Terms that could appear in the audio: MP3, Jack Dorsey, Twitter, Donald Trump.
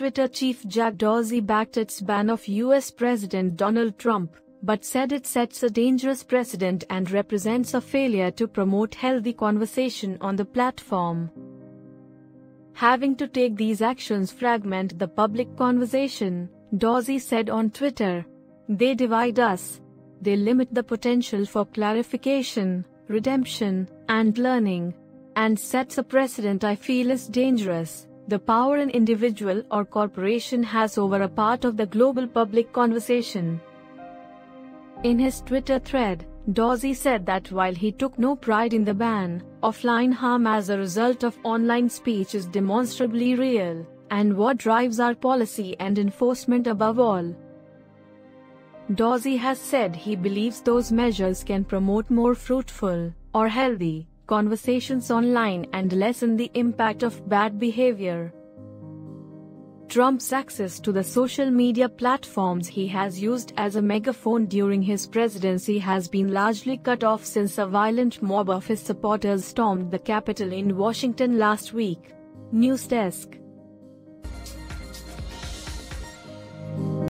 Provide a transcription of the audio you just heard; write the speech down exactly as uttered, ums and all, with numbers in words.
Twitter chief Jack Dorsey backed its ban of U S President Donald Trump, but said it sets a dangerous precedent and represents a failure to promote healthy conversation on the platform. Having to take these actions fragment the public conversation, Dorsey said on Twitter. They divide us. They limit the potential for clarification, redemption, and learning, and sets a precedent I feel is dangerous. The power an individual or corporation has over a part of the global public conversation. In his Twitter thread, Dorsey said that while he took no pride in the ban, offline harm as a result of online speech is demonstrably real, and what drives our policy and enforcement above all. Dorsey has said he believes those measures can promote more fruitful, or healthy, conversations online and lessen the impact of bad behavior. Trump's access to the social media platforms he has used as a megaphone during his presidency has been largely cut off since a violent mob of his supporters stormed the Capitol in Washington last week. News Desk.